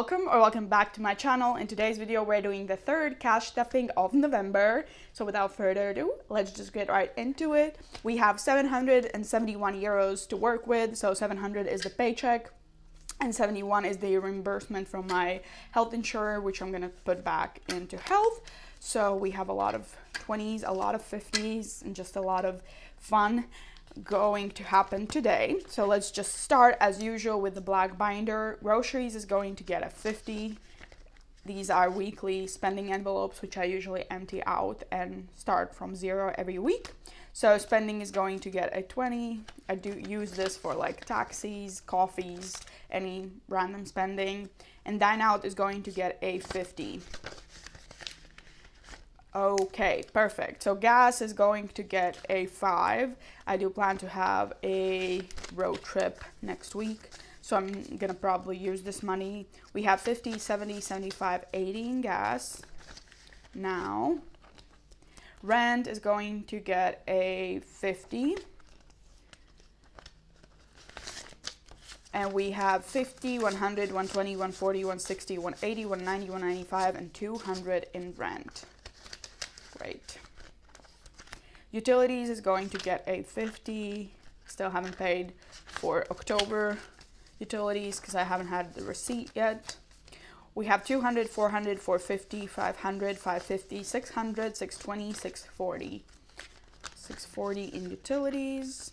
Welcome or welcome back to my channel. In today's video we're doing the third cash stuffing of November. So without further ado, let's just get right into it. We have 771 euros to work with. So 700 is the paycheck and 71 is the reimbursement from my health insurer, which I'm gonna put back into health. So we have a lot of 20s, a lot of 50s, and just a lot of fun going to happen today. So let's just start as usual with the black binder. Groceries is going to get a 50. These are weekly spending envelopes, which I usually empty out and start from zero every week. So spending is going to get a 20. I do use this for like taxis, coffees, any random spending. And dine out is going to get a 50. Okay, perfect. So gas is going to get a 5. I do plan to have a road trip next week, so I'm gonna probably use this money. We have 50, 70, 75, 80 in gas. Now, rent is going to get a 50. And we have 50, 100, 120, 140, 160, 180, 190, 195, and 200 in rent. Great. Utilities is going to get a 50. Still haven't paid for October utilities because I haven't had the receipt yet. We have 200, 400, 450, 500, 550, 600, 620, 640. 640 in utilities.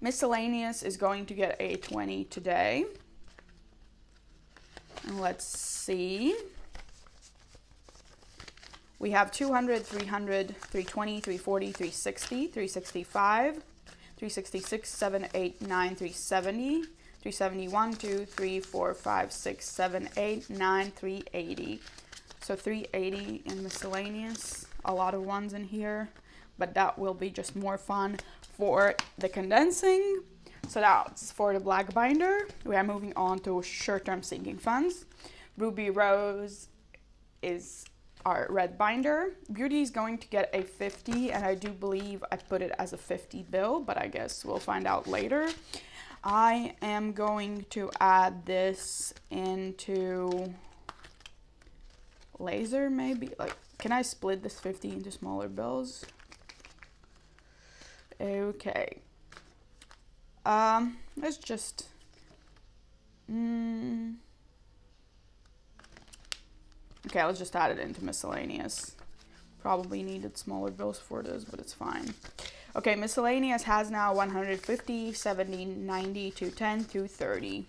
Miscellaneous is going to get a 20 today. And let's see. We have 200, 300, 320, 340, 360, 365, 366, 7, 8, 9, 370, 371, 2, 3, 4, 5, 6, 7, 8, 9, 380. So 380 in miscellaneous, a lot of ones in here, but that will be just more fun for the condensing. So that's for the black binder. We are moving on to short-term sinking funds. Ruby Rose is our red binder. Beauty is going to get a 50, and I do believe I put it as a 50 bill, but I guess we'll find out later. I am going to add this into laser, maybe. Like, can I split this 50 into smaller bills? Okay. Let's just... Okay, let's just add it into miscellaneous. Probably needed smaller bills for this, but it's fine. Okay, miscellaneous has now 150, 70, 90, 210, 230.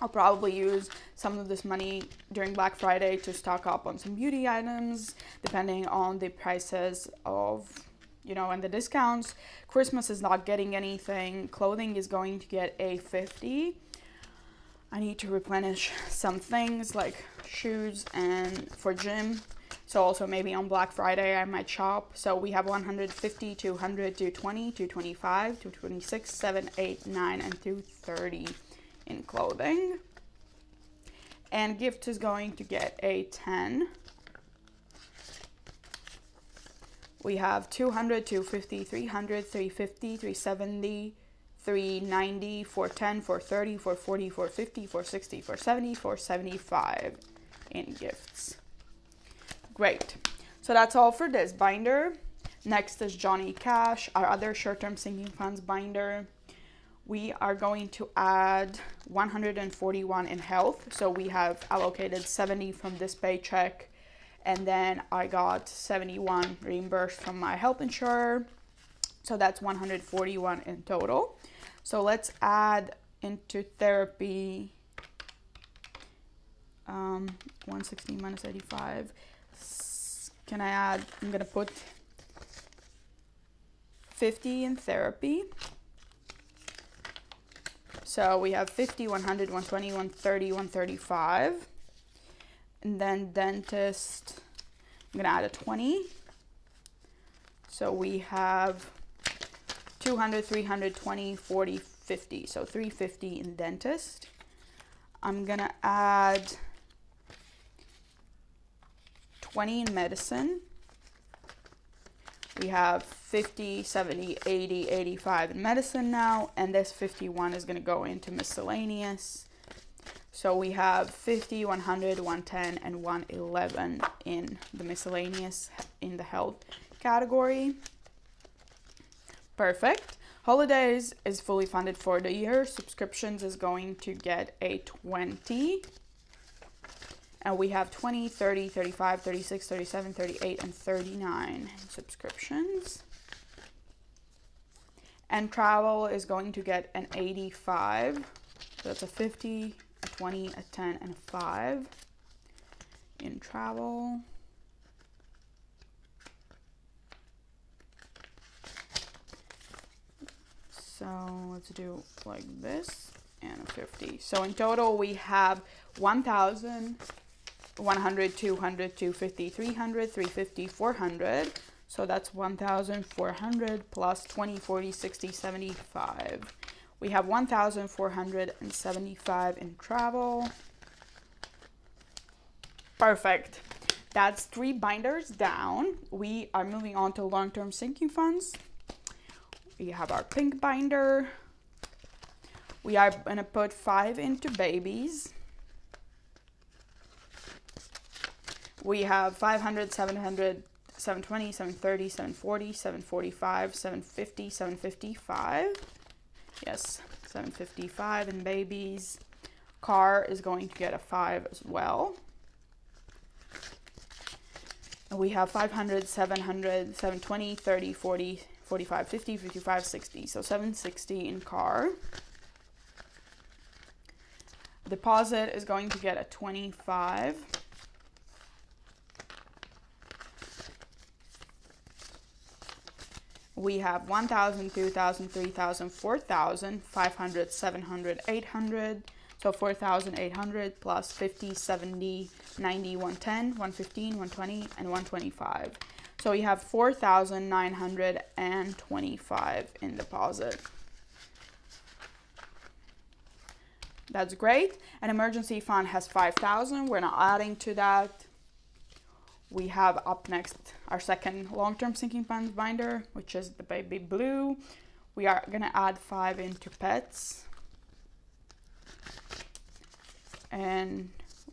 I'll probably use some of this money during Black Friday to stock up on some beauty items, depending on the prices of, you know, and the discounts. Christmas is not getting anything. Clothing is going to get a 50. I need to replenish some things like shoes and for gym. So also maybe on Black Friday I might shop. So we have 150, 200, 220, 225, 226, 7, 8, 9, and 230 in clothing. And gift is going to get a 10. We have 200, 250, 300, 350, 370, 390, 410, 430, 440, 450, 460, 470, 475 in gifts. Great. So that's all for this binder. Next is Johnny Cash, our other short-term sinking funds binder. We are going to add 141 in health. So we have allocated 70 from this paycheck, and then I got 71 reimbursed from my health insurer. So that's 141 in total. So let's add into therapy 116 minus 85. Can I add, I'm gonna put 50 in therapy. So we have 50, 100, 120, 130, 135. And then dentist, I'm gonna add a 20. So we have 200, 320, 40, 50. So 350 in dentist. I'm gonna add 20 in medicine. We have 50, 70, 80, 85 in medicine now, and this 51 is gonna go into miscellaneous. So we have 50, 100, 110, and 111 in the miscellaneous in the health category. Perfect. Holidays is fully funded for the year. Subscriptions is going to get a 20. And we have 20, 30, 35, 36, 37, 38, and 39 subscriptions. And travel is going to get an 85. So that's a 50, a 20, a 10, and a 5 in travel. So let's do like this and a 50. So in total we have 1,000, 100, 200, 250, 300, 350, 400. So that's 1,400 plus 20, 40, 60, 75. We have 1,475 in travel. Perfect. That's 3 binders down. We are moving on to long-term sinking funds. We have our pink binder. We are gonna put 5 into babies. We have 500, 700, 720, 730, 740, 745, 750, 755. Yes, 755 in babies. Car is going to get a 5 as well. And we have 500, 700, 720, 30, 40, 45, 50, 55, 60. So 760 in car. Deposit is going to get a 25. We have 1,000, 2,000, 3,000, 4,000, 500, 700, 800. So 4,800 plus 50, 70, 90, 110, 115, 120, and 125. So we have 4,925 in deposit. That's great. An emergency fund has 5,000. We're not adding to that. We have up next our second long-term sinking funds binder, which is the baby blue. We are gonna add 5 into pets. And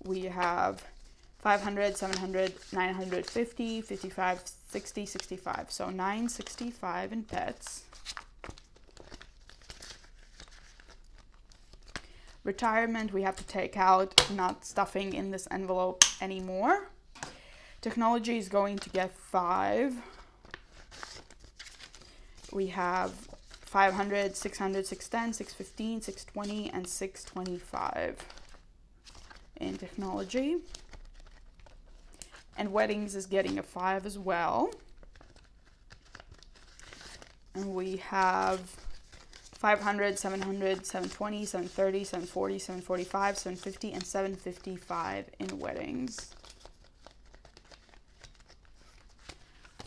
we have 500, 700, 950, 55, 60, 65. So 965 in pets. Retirement, we have to take out, not stuffing in this envelope anymore. Technology is going to get 5. We have 500, 600, 610, 615, 620, and 625 in technology. And weddings is getting a 5 as well. And we have 500, 700, 720, 730, 740, 745, 750, and 755 in weddings.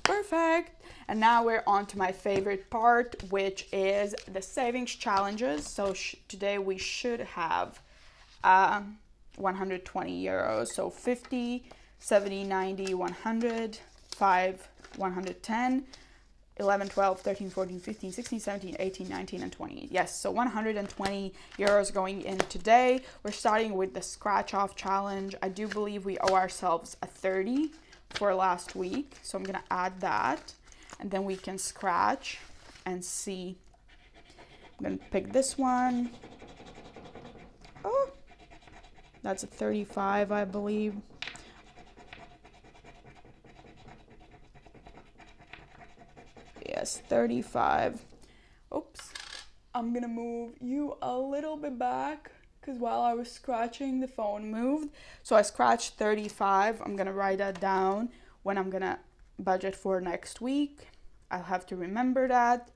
Perfect. And now we're on to my favorite part, which is the savings challenges. So today we should have 120 euros. So 50, 70, 90, 100, 5, 110, 11, 12, 13, 14, 15, 16, 17, 18, 19, and 20. Yes, so 120 euros going in today. We're starting with the scratch off challenge. I do believe we owe ourselves a 30 for last week, so I'm gonna add that, and then we can scratch and see. I'm gonna pick this one. Oh, that's a 35, I believe. Yes, 35. Oops, I'm gonna move you a little bit back, because while I was scratching, the phone moved. So I scratched 35. I'm gonna write that down when I'm gonna budget for next week. I'll have to remember that.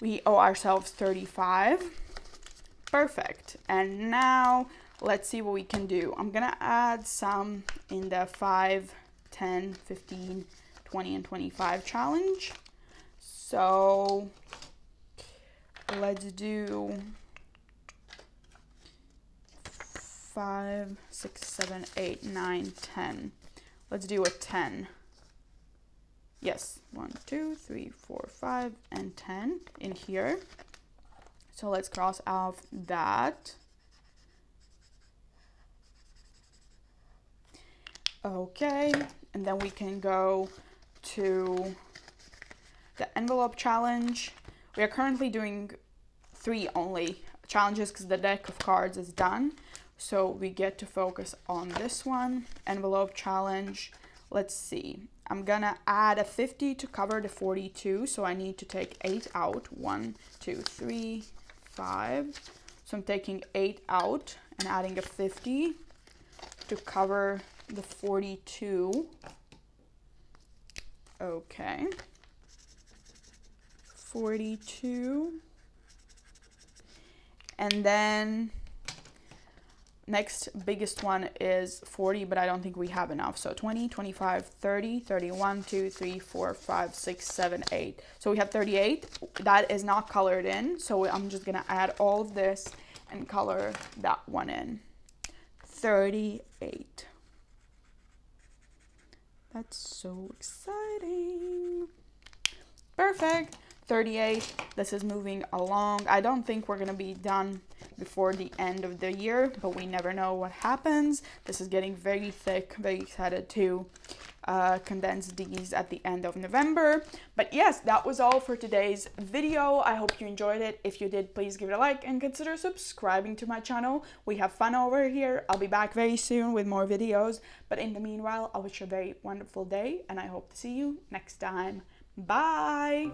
We owe ourselves 35. Perfect. And now let's see what we can do. I'm gonna add some in the 5, 10, 15, 20, and 25 challenge. So let's do 5, 6, 7, 8, 9, 10. Let's do a 10. Yes, 1, 2, 3, 4, 5, and 10 in here. So let's cross off that. Okay, and then we can go to the envelope challenge. We are currently doing 3 only challenges because the deck of cards is done. So we get to focus on this one, envelope challenge. Let's see, I'm gonna add a 50 to cover the 42. So I need to take 8 out, 1, 2, 3, 5. So I'm taking 8 out and adding a 50 to cover the 42. Okay, 42. And then next biggest one is 40, but I don't think we have enough. So 20, 25, 30, 31, 2, 3, 4, 5, 6, 7, 8. So we have 38. That is not colored in. So I'm just gonna add all of this and color that one in. 38. That's so exciting. Perfect. 38. This is moving along. I don't think we're going to be done before the end of the year, but we never know what happens. This is getting very thick. Very excited to condense these at the end of November. But yes, that was all for today's video. I hope you enjoyed it. If you did, please give it a like and consider subscribing to my channel. We have fun over here. I'll be back very soon with more videos. But in the meanwhile, I wish you a very wonderful day, and I hope to see you next time. Bye.